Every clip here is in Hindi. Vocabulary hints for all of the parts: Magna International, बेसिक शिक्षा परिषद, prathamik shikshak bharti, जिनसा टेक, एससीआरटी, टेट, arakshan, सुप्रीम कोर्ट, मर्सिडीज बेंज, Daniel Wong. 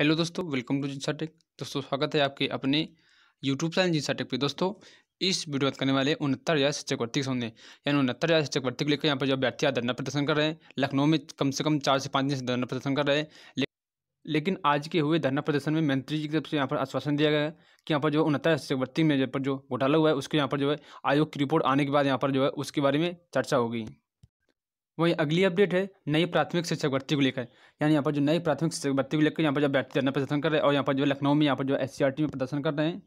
हेलो दोस्तों, वेलकम टू जिनसा टेक। दोस्तों स्वागत है आपके अपने यूट्यूब चैनल जिनसा टेक पे। दोस्तों इस वीडियो में बात करने वाले 69,000 शिक्षक भर्ती संबंध में, यानी 69,000 शिक्षक भर्ती को लेकर यहाँ पर जो अभ्यर्थी आज धरना प्रदर्शन कर रहे हैं। लखनऊ में कम से कम 4 से 5 दिन से धरना प्रदर्शन कर रहे हैं, लेकिन आज के हुए धरना प्रदर्शन में मंत्री जी की तरफ से यहाँ पर आश्वासन दिया गया है कि यहाँ पर जो 69,000 शिक्षक भर्ती में पर जो घोटाला हुआ है उसके यहाँ पर जो है आयोग की रिपोर्ट आने के बाद यहाँ पर जो है उसके बारे में चर्चा होगी। वहीं अगली अपडेट है नई प्राथमिक शिक्षक भर्ती को लेकर, यानी यहाँ पर जो नई प्राथमिक शिक्षक भर्ती को लेकर यहाँ पर जो अभ्यर्थी धरना प्रदर्शन कर रहे हैं और यहाँ पर जो लखनऊ में यहाँ पर जो एससीआरटी में प्रदर्शन कर रहे हैं।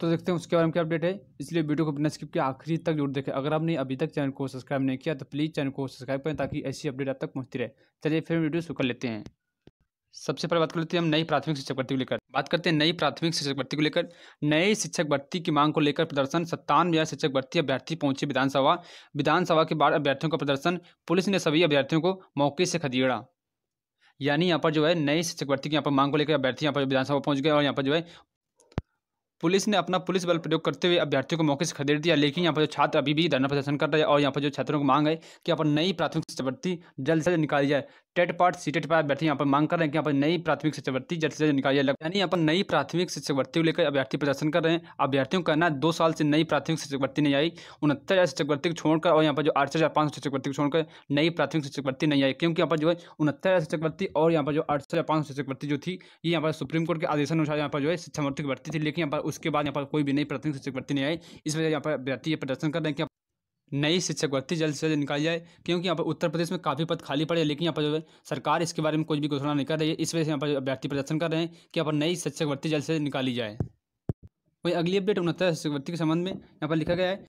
तो देखते हैं उसके बारे में क्या अपडेट है, इसलिए वीडियो को बिना स्किप के आखिरी तक जरूर देखें। अगर आपने अभी तक चैनल को सब्सक्राइब नहीं किया तो प्लीज़ चैनल को सब्सक्राइब करें ताकि ऐसी अपडेट आप तक पहुँचती रहे। चलिए फिर वीडियो शुरू कर लेते हैं। सबसे पहले बात कर लेते हैं हम नई प्राथमिक शिक्षक भर्ती को लेकर। बात करते हैं नई प्राथमिक शिक्षक भर्ती को लेकर। नए शिक्षक भर्ती की मांग को लेकर प्रदर्शन। 97,000 शिक्षक भर्ती अभ्यर्थी पहुंचे विधानसभा। विधानसभा के बाद अभ्यर्थियों का प्रदर्शन। पुलिस ने सभी अभ्यर्थियों को मौके से खदेड़ा। यानी यहाँ पर जो है नई शिक्षक भर्ती की यहाँ पर मांग को लेकर अभ्यर्थी यहाँ पर विधानसभा पहुँच गए और यहाँ पर जो है पुलिस ने अपना पुलिस बल प्रयोग करते हुए अभ्यर्थियों को मौके से खदेड़ दिया। लेकिन यहाँ पर जो छात्र अभी भी धरना प्रदर्शन कर रहे हैं और यहाँ पर जो छात्रों की मांग है कि यहाँ पर नई प्राथमिक शिक्षक भर्ती जल्द से जल्द निकाली जाए। टेट part C टेट part अभ्यर्थी यहाँ पर मांग कर रहे हैं कि यहाँ पर नई प्राथमिक शिक्षक भर्ती जल्द से जल्द निकाली जाए। यानी यहाँ पर नई प्राथमिक शिक्षक भर्ती को लेकर अभ्यर्थी प्रदर्शन कर रहे हैं। अभ्यर्थियों का कहना 2 साल से नई प्राथमिक शिक्षक भर्ती नहीं आई। 69,000 शिक्षक भर्ती को छोड़कर और यहाँ पर जो 8,500 शिक्षक भर्ती को छोड़कर नई प्राथमिक शिक्षक भर्ती नहीं आई, क्योंकि यहाँ पर जो है 69,000 शिक्षक भर्ती और यहाँ पर जो 8,500 शिक्षक भर्ती जो थी ये यहाँ पर सुप्रीम कोर्ट के आदेशानुसार यहाँ पर जो है शिक्षा मंत्री की भर्ती थी। लेकिन यहाँ पर उसके बाद यहाँ पर कोई भी नई प्राथमिक शिक्षक भर्ती नहीं आई। इस वजह यहाँ पर अभ्यर्थी ये प्रदर्शन कर रहे हैं कि नई शिक्षक भर्ती जल्द से जल्द निकाली जाए, क्योंकि यहाँ पर उत्तर प्रदेश में काफ़ी पद खाली पड़े। लेकिन यहाँ पर जो है सरकार इसके बारे में कुछ भी घोषणा नहीं कर रही है। इस वजह से यहाँ पर अभ्यर्थी प्रदर्शन कर रहे हैं कि यहाँ पर नई शिक्षक भर्ती जल्द से जल्द निकाली जाए। वही अगली अपडेट 69,000 शिक्षक भर्ती के संबंध में यहाँ पर लिखा गया है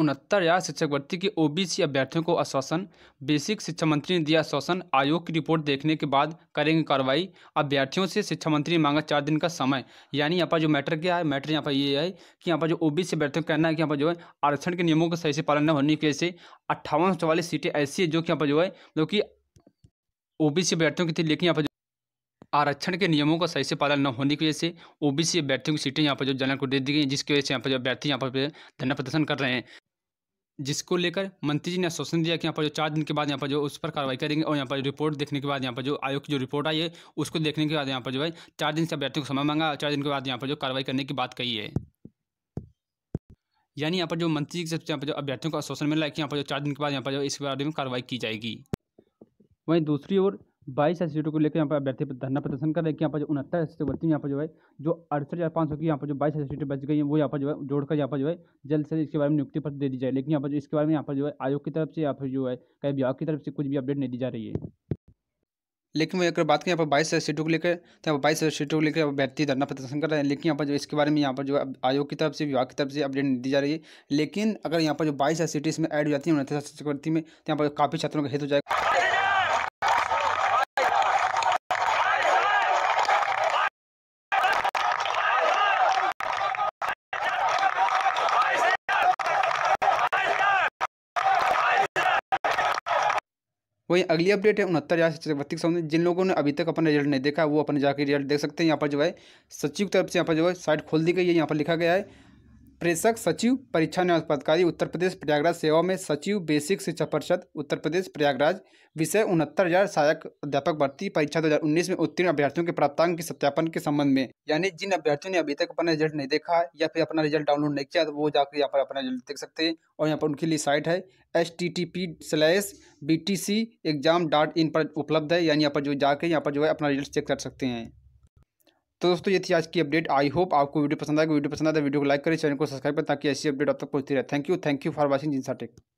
69,000 शिक्षक भर्ती के ओबीसी अभ्यर्थियों को आश्वासन। बेसिक शिक्षा मंत्री ने दिया आश्वासन। आयोग की रिपोर्ट देखने के बाद करेंगे कार्रवाई। अभ्यर्थियों से शिक्षा मंत्री ने मांगा 4 दिन का समय। यानी यहाँ पर जो मैटर क्या है, मैटर यहाँ पर ये है कि यहाँ पर जो ओबीसी अभ्यर्थियों का कहना है कि यहाँ पर जो है आरक्षण के नियमों का सही से पालन न होने की वजह से 5844 सीटें ऐसी है जो कि यहाँ पर जो है जो कि ओबीसी अभ्यर्थियों की थी। लेकिन यहाँ पर आरक्षण के नियमों का सही से पालन न होने की वजह से ओबीसी अभ्यर्थियों की सीटें यहाँ पर जो जनरल को दे दी गई, जिसकी वजह से यहाँ पर जो अभ्यर्थी यहाँ पर धरना प्रदर्शन कर रहे हैं, जिसको लेकर मंत्री जी ने आश्वासन दिया कि यहाँ पर जो 4 दिन के बाद यहाँ पर जो उस पर कार्रवाई करेंगे। और यहाँ पर रिपोर्ट देखने के बाद यहाँ पर जो आयोग की जो रिपोर्ट आई है उसको देखने के बाद यहाँ पर जो है 4 दिन से अभ्यर्थियों को समय मांगा। 4 दिन के बाद यहाँ पर जो कार्रवाई करने की बात कही है। यानी यहाँ पर जो मंत्री जी से यहाँ पर जो अभ्यर्थियों को आश्वासन मिला है कि यहाँ पर जो 4 दिन के बाद यहाँ पर जो इस बारे में कार्रवाई की जाएगी। वहीं दूसरी ओर 22,000 सीटों को लेकर यहाँ पर अभ्यर्थी धरना प्रदर्शन कर रहे हैं कि यहाँ पर जो 69,000 शिक्षक भर्ती यहाँ पर जो है जो 68,500 की यहाँ पर जो 22,000 सीटें बच गई हैं वो यहाँ पर जो है जोड़कर यहाँ पर जो है जल्द से जल्द इसके बारे में नियुक्ति पत्र दे दी जाए। लेकिन यहाँ पर जो इसके बारे में यहाँ पर जो है आयोग की तरफ से या फिर जो है कहीं विभाग की तरफ से कुछ भी अपडेट नहीं दी जा रही है। लेकिन वही अगर बात करें यहाँ पर 22,000 सीटों को लेकर, तो यहाँ पर 22,000 सीटों को लेकर अभ्यर्थी धरना प्रदर्शन कर रहे हैं। लेकिन यहाँ पर जो इसके बारे में यहाँ पर जो आयोग की तरफ से विभाग की तरफ से अपडेट नहीं दी जा रही है। लेकिन अगर यहाँ पर जो 22,000 सीटें इसमें ऐड हो जाती है 69,000 शिक्षक भर्ती में, तो यहाँ पर काफ़ी छात्रों का हित हो जाएगा। वहीं अगली अपडेट है 69,000 शिक्षक भर्ती के संबंध में। जिन लोगों ने अभी तक अपना रिजल्ट नहीं देखा वो अपने जाकर रिजल्ट देख सकते हैं। यहाँ पर जो है सचिव की तरफ से यहाँ पर जो है साइट खोल दी गई है। यहाँ पर लिखा गया है प्रेषक सचिव परीक्षा न्यास पदकारी उत्तर प्रदेश प्रयागराज सेवा में सचिव बेसिक शिक्षा परिषद उत्तर प्रदेश प्रयागराज विषय 69,000 सहायक अध्यापक भर्ती परीक्षा 2019 में उत्तीर्ण अभ्यर्थियों के प्राप्तांक के सत्यापन के संबंध में। यानी जिन अभ्यर्थियों ने अभी तक अपना रिजल्ट नहीं देखा या फिर अपना रिजल्ट डाउनलोड नहीं किया तो वो जाकर यहाँ पर अपना रिजल्ट देख सकते हैं। और यहाँ पर उनके लिए साइट है http/btcexam.in पर उपलब्ध है। यानी यहाँ पर जो जाकर यहाँ पर जो है अपना रिजल्ट चेक कर सकते हैं। तो दोस्तों ये थी आज की अपडेट। आई होप आपको वीडियो पसंद आएगा। वीडियो पसंद आए तो वीडियो को लाइक करें, चैनल को सब्सक्राइब करें ताकि ऐसी अपडेट आप तक पहुंचती रहे। थैंक यू फॉर वॉचिंग जिनसा टेक।